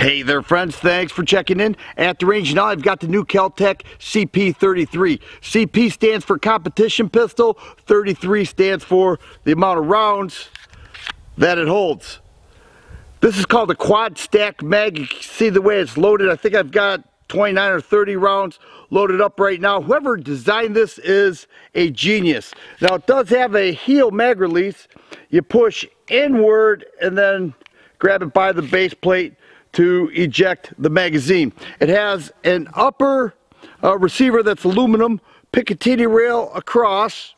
Hey there friends, thanks for checking in. At the range now I've got the new Kel-Tec CP 33. CP stands for competition pistol, 33 stands for the amount of rounds that it holds. This is called a quad stack mag. You can see the way it's loaded. I think I've got 29 or 30 rounds loaded up right now. Whoever designed this is a genius. Now it does have a heel mag release. You push inward and then grab it by the base plate to eject the magazine. It has an upper receiver that's aluminum, Picatinny rail across.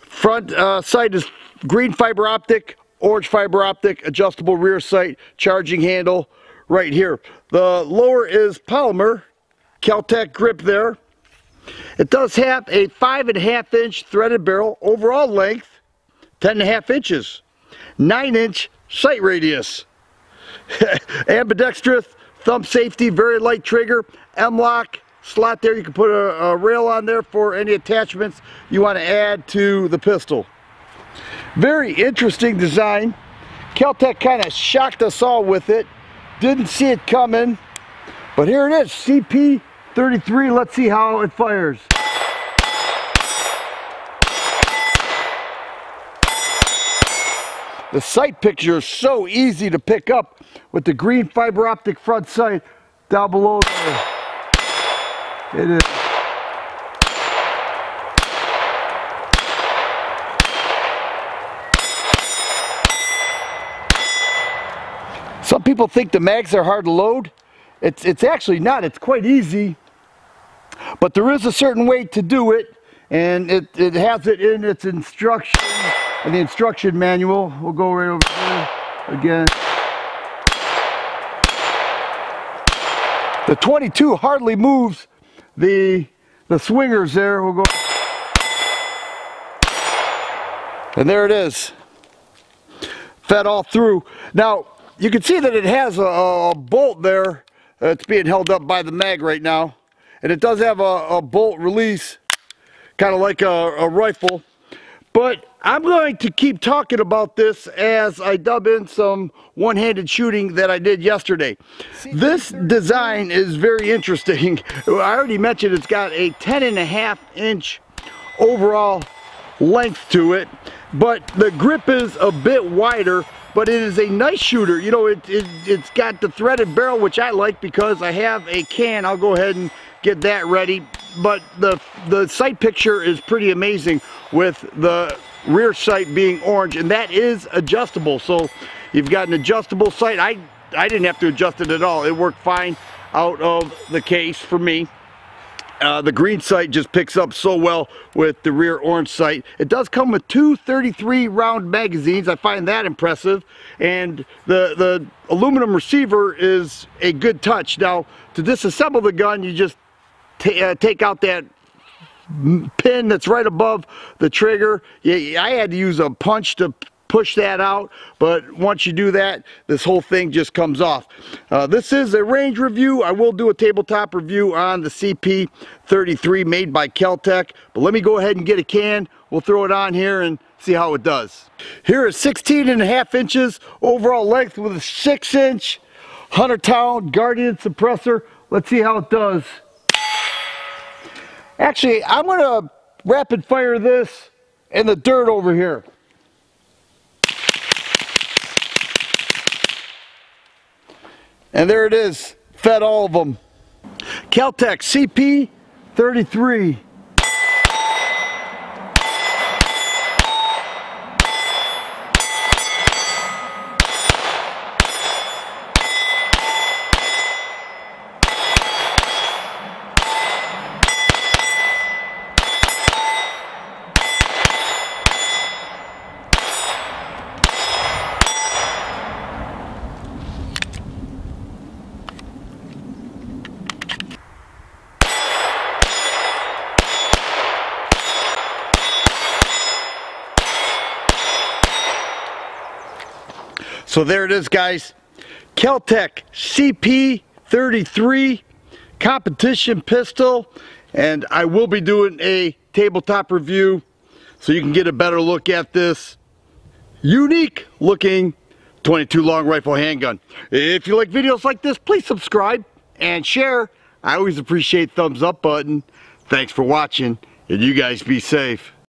Front sight is green fiber optic, orange fiber optic, adjustable rear sight, charging handle right here. The lower is polymer, Kel-Tec grip there. It does have a 5.5 inch threaded barrel, overall length 10.5 inches, 9 inch sight radius. Ambidextrous thumb safety, very light trigger, M-lock slot there. You can put a rail on there for any attachments you want to add to the pistol. Very interesting design. Kel-Tec kind of shocked us all with it. Didn't see it coming, but here it is, CP 33. Let's see how it fires. The sight picture is so easy to pick up with the green fiber optic front sight down below there. It is. Some people think the mags are hard to load. It's actually not. It's quite easy, but there is a certain way to do it, and it has it in its instructions. And the instruction manual, we'll go right over here again. The 22 hardly moves the swingers there. We'll go. And there it is. Fed all through. Now, you can see that it has a bolt there. It's being held up by the mag right now. And it does have a bolt release, kind of like a rifle. But I'm going to keep talking about this as I dub in some one-handed shooting that I did yesterday. This design is very interesting. I already mentioned it's got a 10.5 inch overall length to it, but the grip is a bit wider, but it is a nice shooter. You know, it's got the threaded barrel, which I like because I have a can. I'll go ahead and get that ready. But the sight picture is pretty amazing with the rear sight being orange, and that is adjustable. So you've got an adjustable sight. I didn't have to adjust it at all. It worked fine out of the case for me. The green sight just picks up so well with the rear orange sight. It does come with two 33 round magazines. I find that impressive. And the aluminum receiver is a good touch. Now, to disassemble the gun, you just take out that pin that's right above the trigger. I had to use a punch to push that out, but once you do that, this whole thing just comes off. This is a range review. I will do a tabletop review on the CP 33 made by Kel-Tec, but let me go ahead and get a can. We'll throw it on here and see how it does. Here is 16.5 inches overall length with a 6 inch Huntertown Guardian suppressor. Let's see how it does. Actually, I'm gonna rapid fire this in the dirt over here. And there it is, fed all of them. Kel-Tec CP 33. So there it is, guys. Kel-Tec CP 33 competition pistol, and I will be doing a tabletop review so you can get a better look at this unique looking 22 long rifle handgun. If you like videos like this, please subscribe and share. I always appreciate thumbs up button. Thanks for watching, and you guys be safe.